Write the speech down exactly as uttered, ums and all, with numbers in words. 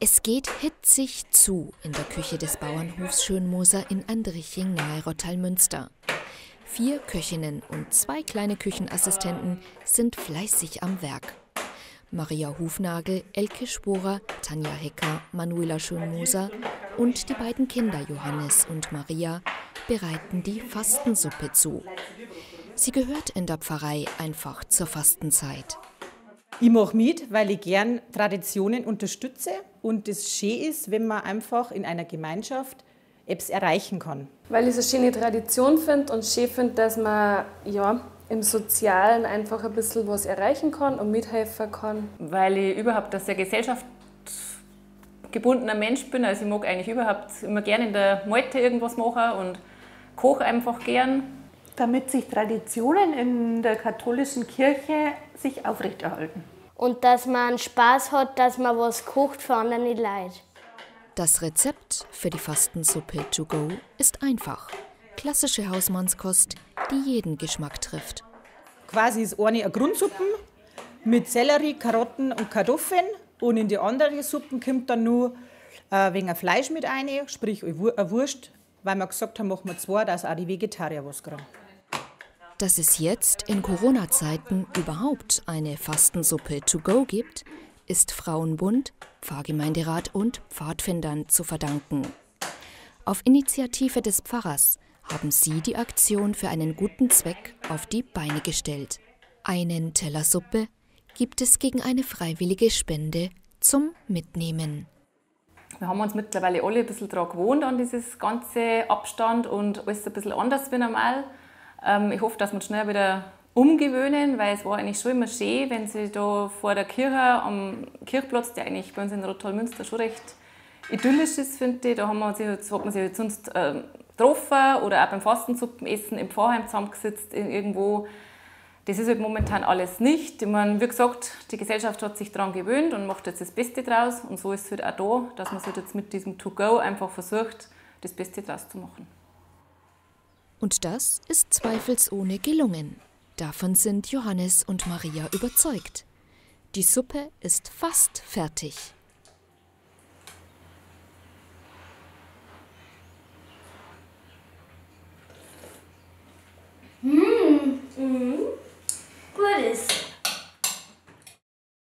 Es geht hitzig zu in der Küche des Bauernhofs Schönmoser in Andriching nahe Rotthalmünster. Vier Köchinnen und zwei kleine Küchenassistenten sind fleißig am Werk. Maria Hufnagel, Elke Sporer, Tanja Hecker, Manuela Schönmoser und die beiden Kinder Johannes und Maria bereiten die Fastensuppe zu. Sie gehört in der Pfarrei einfach zur Fastenzeit. Ich mache mit, weil ich gern Traditionen unterstütze und es schön ist, wenn man einfach in einer Gemeinschaft etwas erreichen kann. Weil ich es so eine schöne Tradition finde und schön finde, dass man ja, im Sozialen einfach ein bisschen was erreichen kann und mithelfen kann. Weil ich überhaupt aus der Gesellschaft gebundener Mensch bin, also ich mag eigentlich überhaupt immer gerne in der Malte irgendwas machen und koche einfach gern. Damit sich Traditionen in der katholischen Kirche sich aufrechterhalten. Und dass man Spaß hat, dass man was kocht für andere nicht leid. Das Rezept für die Fastensuppe to go ist einfach. Klassische Hausmannskost, die jeden Geschmack trifft. Quasi ist eine eine Grundsuppe mit Sellerie, Karotten und Kartoffeln. Und in die andere Suppe kommt dann nur ein wenig Fleisch mit rein, sprich eine Wurst, weil wir gesagt haben, machen wir zwei, dass auch die Vegetarier was kriegen. Dass es jetzt in Corona-Zeiten überhaupt eine Fastensuppe to go gibt, ist Frauenbund, Pfarrgemeinderat und Pfadfindern zu verdanken. Auf Initiative des Pfarrers haben sie die Aktion für einen guten Zweck auf die Beine gestellt. Einen Teller Suppe gibt es gegen eine freiwillige Spende zum Mitnehmen. Wir haben uns mittlerweile alle ein bisschen daran gewohnt, an dieses ganze Abstand und alles ein bisschen anders wie normal. Ich hoffe, dass wir uns schnell wieder umgewöhnen, weil es war eigentlich schon immer schön, wenn sie da vor der Kirche am Kirchplatz, der eigentlich bei uns in Rotthalmünster schon recht idyllisch ist, finde ich, da haben wir sich, hat man sich sonst äh, getroffen oder auch beim Fastensuppenessen im Pfarrheim zusammengesetzt in irgendwo. Das ist halt momentan alles nicht. Ich meine, wie gesagt, die Gesellschaft hat sich daran gewöhnt und macht jetzt das Beste draus. Und so ist es halt auch da, dass man halt jetzt mit diesem To-Go einfach versucht, das Beste draus zu machen. Und das ist zweifelsohne gelungen. Davon sind Johannes und Maria überzeugt. Die Suppe ist fast fertig.